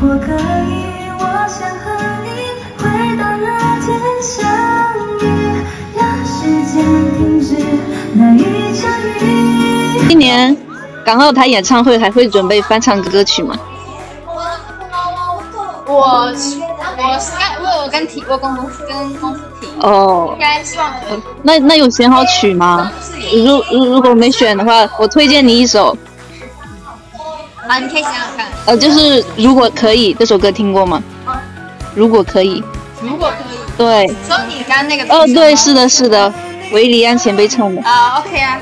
如果可以，我想和你回到那天相遇，让时间停止那一场雨。今年港澳台演唱会还会准备翻唱歌曲吗？我跟功夫婷哦，应该希望。那有选好曲吗？如果没选的话，我推荐你一首。啊，你可以想想看。就是如果可以这首歌听过吗？啊，如果可以。如果可以。对。说你刚那个。哦，对，是的，是的，韦礼安前辈唱的。啊 ，OK 啊。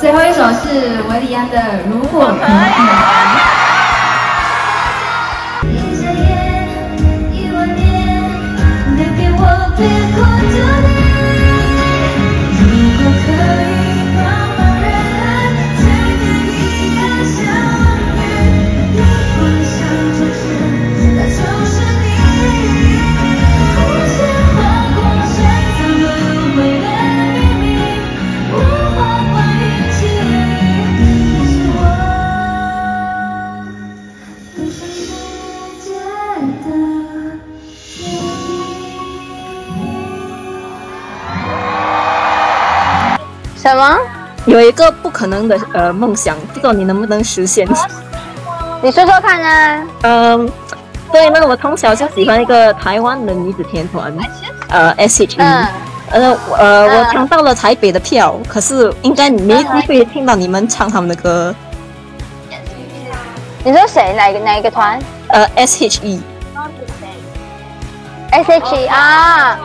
最后一首是韦礼安的《如果可以》。什么？有一个不可能的梦想，不知道你能不能实现？你说说看啊。对呢，我从小就喜欢一个台湾的女子天团，S.H.E。我抢到了台北的票，可是应该没机会听到你们唱他们的歌。你说谁？哪一个团？S.H.E。S.H.E 啊。